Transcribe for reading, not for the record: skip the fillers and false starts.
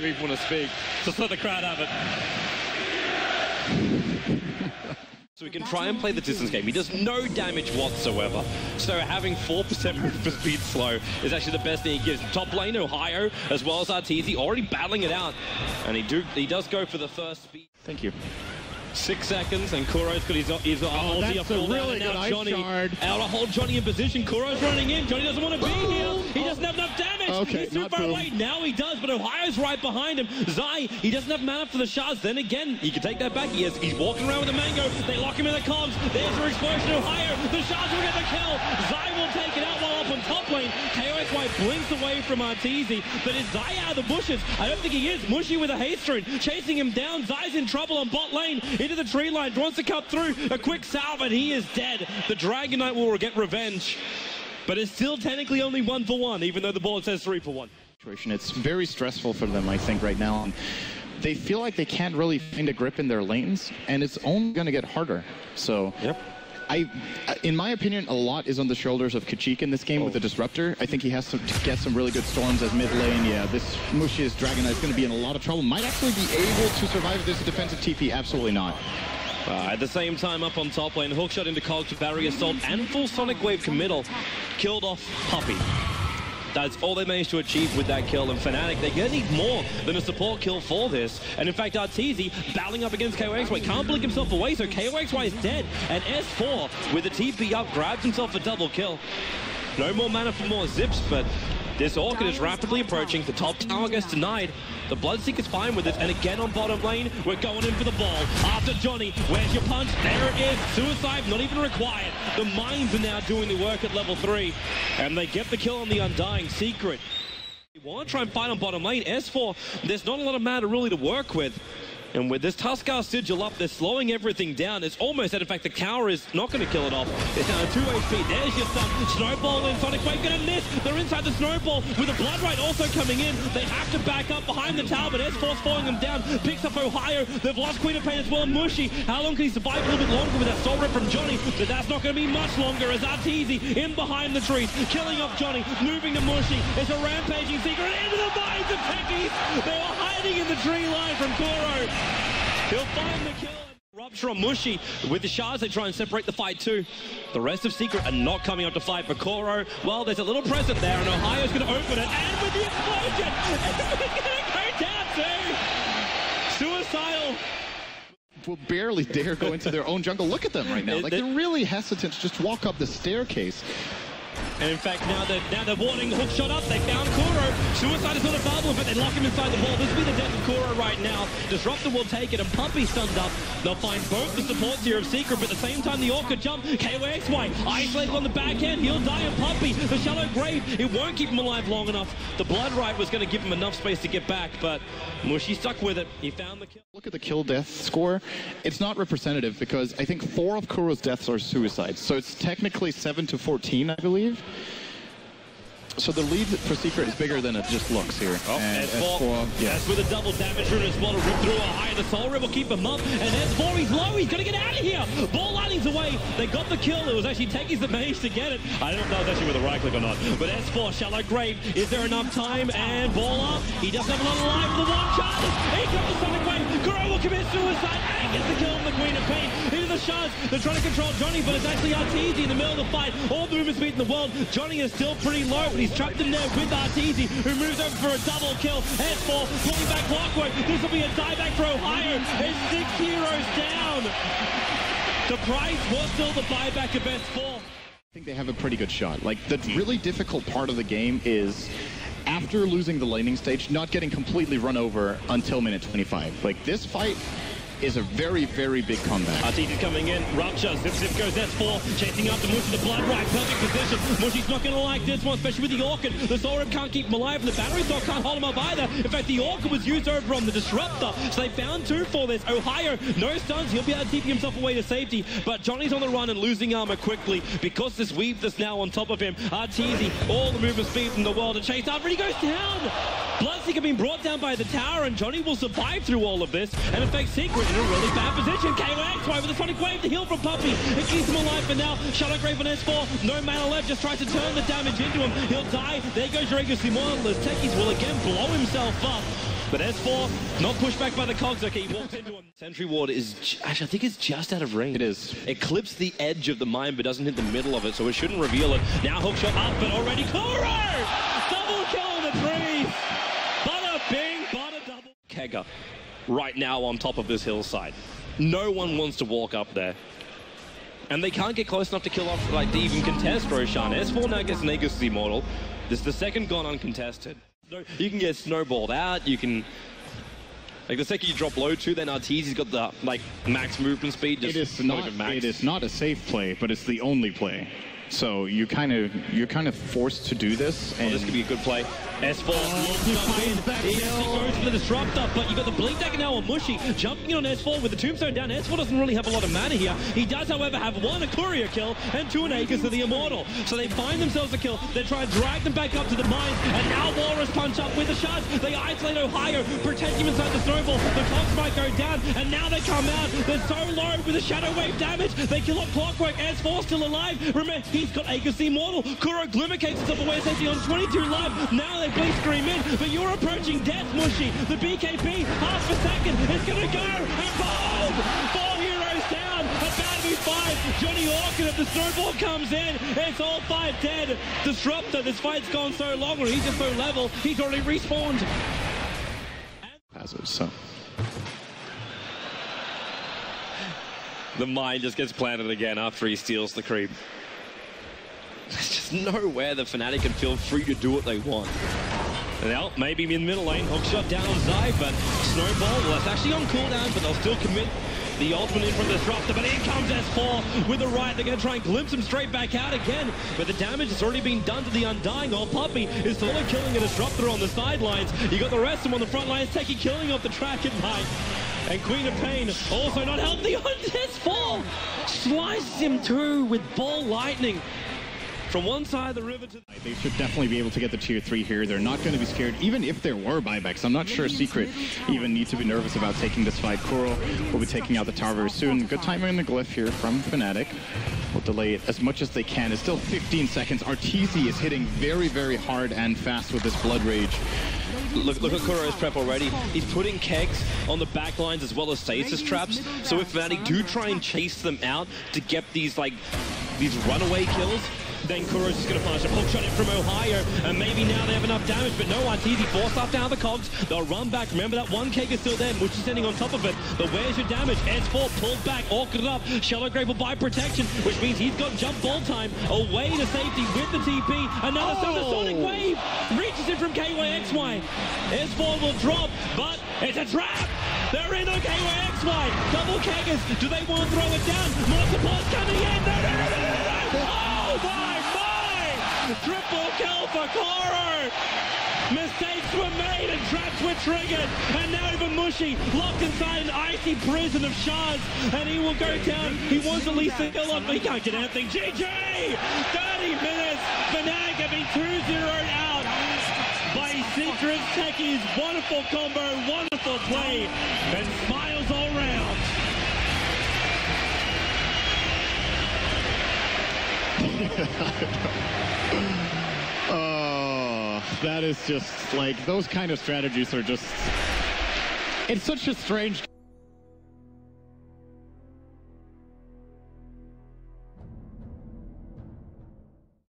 think we want to speak. Just let the crowd have it. So we can try and play the distance game. He does no damage whatsoever. So having 4% movement speed slow is actually the best thing he gives. Top lane, Ohio, as well as Arteezy, already battling it out. And he does go for the first speed. Thank you. 6 seconds, and Kuro's got his ulti up full down, and now Johnny, out to hold Johnny in position. Kuro's running in, Johnny doesn't want to be here, he doesn't have enough damage, okay, he's too far away, now he does, but Ohio's right behind him. Zai, he doesn't have mana for the shards, then again, he can take that back, he's walking around with a mango, they lock him in the comms, there's your explosion, Ohio, the shards will get the kill, Zai will take it out while up on top lane, KOXY blinks away from Arteezy, but is Zai out of the bushes? I don't think he is. Mushi with a haste rune, chasing him down, Zai's in trouble on bot lane, into the tree line, wants to cut through, a quick salve, and he is dead. The Dragon Knight will get revenge, but it's still technically only 1-for-1, even though the board says 3-for-1. It's very stressful for them, I think, right now. They feel like they can't really find a grip in their lanes, and it's only going to get harder. So, yep. In my opinion, a lot is on the shoulders of Kachik in this game with the Disruptor. I think he has to get some really good storms as mid lane. Yeah, this Mushi's Dragon Knight is going to be in a lot of trouble. Might actually be able to survive this defensive TP. Absolutely not. At the same time, up on top lane, hookshot into Kog, barrier assault, and full Sonic Wave committal. Killed off Puppey. That's all they managed to achieve with that kill, and Fnatic, they're going to need more than a support kill for this. And in fact, Arteezy battling up against KOXY, can't blink himself away, so KOXY is dead. And S4, with the TP up, grabs himself a double kill. No more mana for more zips, but this Orchid is rapidly approaching. The top tower gets denied. The Bloodseeker is fine with it, and again on bottom lane, we're going in for the ball. After Johnny, where's your punch? There it is. Suicide not even required. The mines are now doing the work at level 3, and they get the kill on the Undying Secret. They want to try and fight on bottom lane. S4, there's not a lot of mana really to work with. And with this Tuskar Sigil up, they're slowing everything down. It's almost that, in fact, the Cower is not going to kill it off. It's down to 2 HP. There's your stun. Snowball in. Sonic Wave going to miss. They're inside the Snowball with a Blood Rite also coming in. They have to back up behind the tower, but S4's falling them down. Picks up Ohio. They've lost Queen of Pain as well. Mushi. How long can he survive a little bit longer with that Soul Rip from Johnny? But that's not going to be much longer as Arteezy in behind the trees. Killing off Johnny. Moving to Mushi. It's a rampaging Secret. Into the minds of Techies. They were hiding in the tree line from Kuro. He'll find the kill. Rupture on Mushi. With the shards, they try and separate the fight too. The rest of Secret are not coming up to fight for Kuro. Well, there's a little present there, and Ohio's going to open it. And with the explosion, it's going to go down too. Suicidal. Will barely dare go into their own jungle. Look at them right now. Like, they're really hesitant to just walk up the staircase. And in fact, now they're warning, hook shot up, they found Kuro. Suicide is not a bubble, but they lock him inside the wall. This will be the death of Kuro right now. Disruptor will take it, and Puppey stunned up. They'll find both the supports here of Secret, but at the same time, the Orca jump. KOXY, isolates on the backhand, he'll die of Puppey. The shallow grave, it won't keep him alive long enough. The Blood Rite was going to give him enough space to get back, but Mushi stuck with it. He found the kill. Look at the kill-death score. It's not representative, because I think 4 of Kuro's deaths are suicides. So it's technically 7-14, I believe. So the lead for Secret is bigger than it just looks here. Oh, and S4. Yeah. That's with a double damage rune as well to rip through Ohio. The Soul Rip will keep him up. And S4, he's low. He's going to get out of here. Ball lightning's away. They got the kill. It was actually Techies that managed to get it. I don't know if it's actually with a right click or not. But S4, shallow grave. Is there enough time? And ball up. He doesn't have a lot of life for the one charge. He got the Sonic Wave. Kuro will commit suicide and gets the kill on the Queen of Pain. Into the shards. They're trying to control Johnny, but it's actually Arteezy in the middle of the fight. All the movement speed in the world. Johnny is still pretty low. He's trapped in there with Arteezy, who moves over for a double kill. S4 pulling back clockwork. This will be a dieback for Ohio. It's 6 heroes down. The price was still the buyback of S4. I think they have a pretty good shot. Like, the really difficult part of the game is, after losing the laning stage, not getting completely run over until minute 25. Like, this fight is a very, very big comeback. Arteezy's coming in, Rupture, Zip goes S4, chasing after Mushi, the Blood Rite, perfect position. Mushi's not going to like this one, especially with the Orchid. The Soul Rip can't keep him alive, and the Battery Sword can't hold him up either. In fact, the Orchid was used over on the Disruptor, so they found 2 for this. Ohio, no stuns, he'll be able to TP himself away to safety, but Johnny's on the run and losing armor quickly, because this Weave that's now on top of him. Arteezy, all the movement speed in the world, and chase after, he goes down! Bloodseeker being brought down by the tower, and Johnny will survive through all of this, and in fact, Secret in a really bad position. KOXY with a Sonic Wave to heal from Puppey. It keeps him alive for now. Shadow Grave on S4. No mana left. Just tries to turn the damage into him. He'll die. There goes Regis Immortal. Techies will again blow himself up. But S4, not pushed back by the KOXY. Okay, he walked into a sentry ward. Is actually, I think it's just out of range. It is. It clips the edge of the mine, but doesn't hit the middle of it, so it shouldn't reveal it. Now hookshot up, but already Kuro! Double kill in the three. Bada bing, bada double. Kega, right now on top of this hillside. No one wants to walk up there. And they can't get close enough to kill off, like, to even contest Roshan. S4 now gets Negus' immortal. This is the second gone uncontested. You can get snowballed out, you can... Like, the second you drop low too, then Arteezy's got the, like, max movement speed, just not even max. It is not a safe play, but it's the only play. So you're kind of forced to do this. And oh, this could be a good play. S4, he goes for the disruptor, but you've got the blink dagger now on Mushi, jumping in on S4 with the tombstone down. S4 doesn't really have a lot of mana here. He does, however, have one a courier kill and two an Acres of the Immortal. So they find themselves a kill. They try and drag them back up to the mines, and now Walrus punch up with the shards. They isolate Ohio, protect him inside the snowball. The Cox might go down, and now they come out. They're so low with the shadow wave damage. They kill off Clockwork. S4 still alive. Remember, he's got Acres of the Immortal. Kuro glimmercates himself away safely on 22 live. Now they bleed scream in, but you're approaching death, Mushi. The BKB, half a second, it's gonna go, and boom! 4 heroes down, about to be 5. Johnny Orchid, if the snowball comes in, it's all 5 dead. Disruptor, this fight's gone so long, or he's just so level, he's already respawned. Hazard, so. The mine just gets planted again after he steals the creep. There's just nowhere the Fnatic can feel free to do what they want. Now, maybe in middle lane, hookshot down on Zai, but snowball, well, that's actually on cooldown, but they'll still commit the ultimate in from the disruptor, but in comes S4 with the right. They're going to try and glimpse him straight back out again, but the damage has already been done to the Undying. Oh, Puppey is solo killing a disruptor on the sidelines. You got the rest of them on the front lines, Techie killing off the track at night. And Queen of Pain also not healthy on S4. Slices him too with ball lightning. From one side of the river to... They should definitely be able to get the tier 3 here. They're not going to be scared, even if there were buybacks. I'm not sure Secret even needs to be nervous about taking this fight. Kuro will be taking out the tower very soon. Good timing in the glyph here from Fnatic. We'll delay it as much as they can. It's still 15 seconds. Arteezy is hitting very, very hard and fast with this Blood Rage. Look at Kuro's prep already. He's putting kegs on the back lines as well as stasis traps. So if Fnatic do try and chase them out to get these, like, these runaway kills, then Kuro's just going to punish him. Hookshot in from Ohio, and maybe now they have enough damage, but no, Arteezy forced up down the KOXY. They'll run back. Remember that one keg is still there, Mushi standing on top of it. But where's your damage? S4 pulled back, orchid up. Shallow Grave will buy protection, which means he's got jump ball time. Away to safety with the TP. Another Sonic Wave reaches it from KYXY. S4 will drop, but it's a trap! They're in on KYXY. Double keggers. Do they want to throw it down? More support's coming in. No! Triple kill for Kuro! Mistakes were made and traps were triggered, and now even Mushi locked inside an icy prison of shards, and he will go down. He wants at least a kill up, but he can't get anything. GG! 30 minutes, Fnatic have been 2-0 out by Secret. Techie's wonderful combo, wonderful play, and smiles all round. Oh, that is just, like, those kind of strategies are just, it's such a strange game.